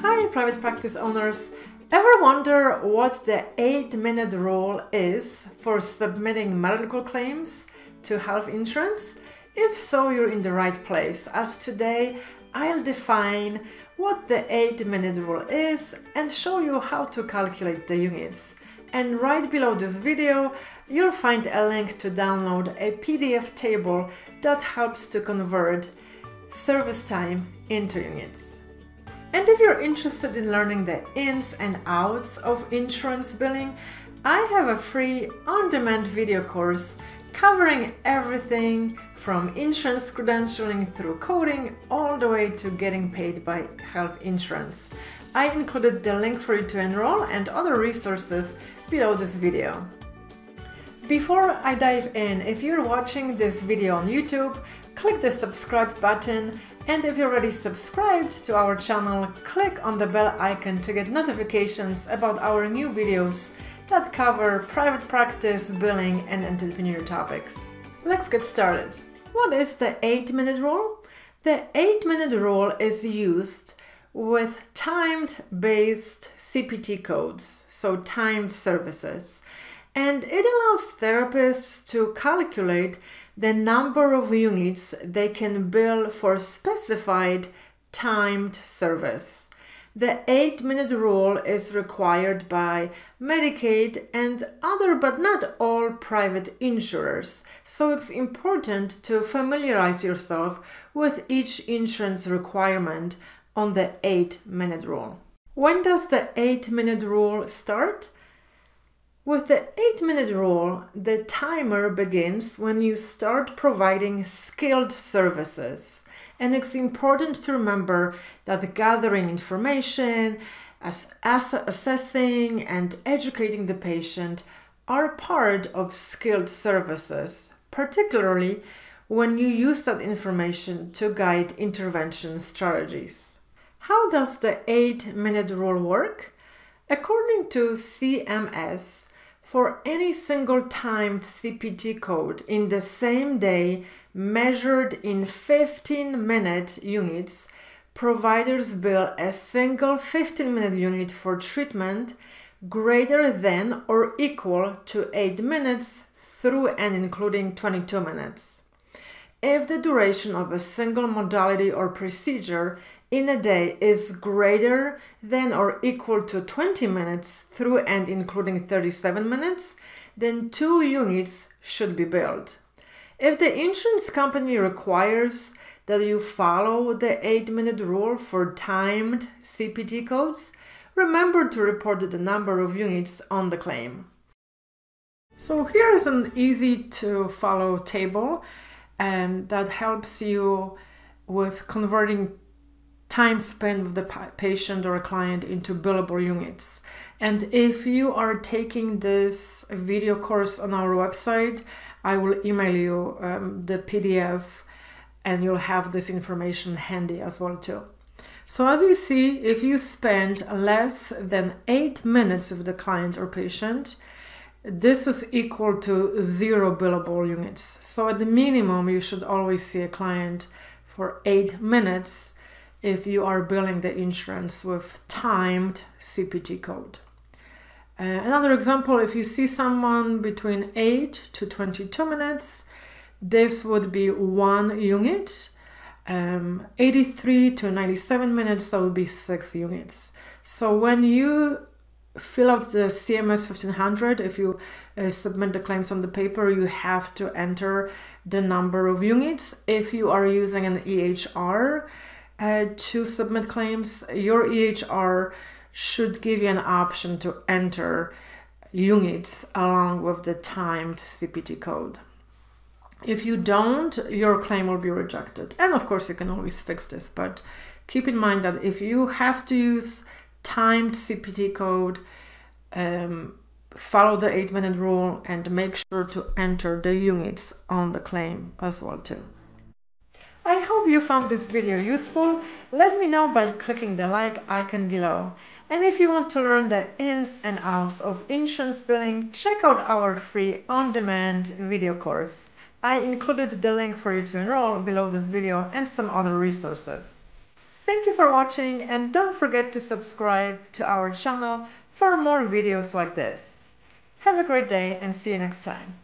Hi, private practice owners. Ever wonder what the 8-minute rule is for submitting medical claims to health insurance? If so, you're in the right place, as today I'll define what the 8-minute rule is and show you how to calculate the units. And right below this video, you'll find a link to download a PDF table that helps to convert service time into units. And if you're interested in learning the ins and outs of insurance billing, I have a free on-demand video course covering everything from insurance credentialing through coding all the way to getting paid by health insurance. I included the link for you to enroll and other resources below this video. Before I dive in, if you're watching this video on YouTube, click the subscribe button, and if you're already subscribed to our channel, click on the bell icon to get notifications about our new videos that cover private practice, billing, and entrepreneur topics. Let's get started. What is the 8-minute rule? The 8-minute rule is used with timed-based CPT codes, so timed services, and it allows therapists to calculate the number of units they can bill for specified timed service. The 8-minute rule is required by Medicaid and other but not all private insurers, so it's important to familiarize yourself with each insurance requirement on the 8-minute rule. When does the 8-minute rule start? With the 8-minute rule, the timer begins when you start providing skilled services. And it's important to remember that gathering information, assessing, and educating the patient are part of skilled services, particularly when you use that information to guide intervention strategies. How does the 8-minute rule work? According to CMS, for any single timed CPT code in the same day measured in 15-minute units, providers bill a single 15-minute unit for treatment greater than or equal to 8 minutes through and including 22 minutes. If the duration of a single modality or procedure in a day is greater than or equal to 20 minutes through and including 37 minutes, then 2 units should be billed. If the insurance company requires that you follow the 8-minute rule for timed CPT codes, remember to report the number of units on the claim. So here is an easy to follow table that helps you with converting time spent with the patient or a client into billable units. And if you are taking this video course on our website, I will email you the PDF, and you'll have this information handy as well too. So as you see, if you spend less than 8 minutes with the client or patient, this is equal to 0 billable units. So at the minimum, you should always see a client for 8 minutes if you are billing the insurance with timed CPT code. Another example, if you see someone between 8 to 22 minutes, this would be 1 unit. 83 to 97 minutes, that would be 6 units. So when you fill out the CMS 1500, if you submit the claims on the paper, you have to enter the number of units. If you are using an EHR, to submit claims, your EHR should give you an option to enter units along with the timed CPT code. If you don't, your claim will be rejected. And of course, you can always fix this, but keep in mind that if you have to use timed CPT code, follow the 8-minute rule and make sure to enter the units on the claim as well too. I hope you found this video useful. Let me know by clicking the like icon below. And if you want to learn the ins and outs of insurance billing, check out our free on-demand video course. I included the link for you to enroll below this video and some other resources. Thank you for watching, and don't forget to subscribe to our channel for more videos like this. Have a great day and see you next time.